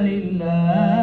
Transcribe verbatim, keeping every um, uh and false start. لله.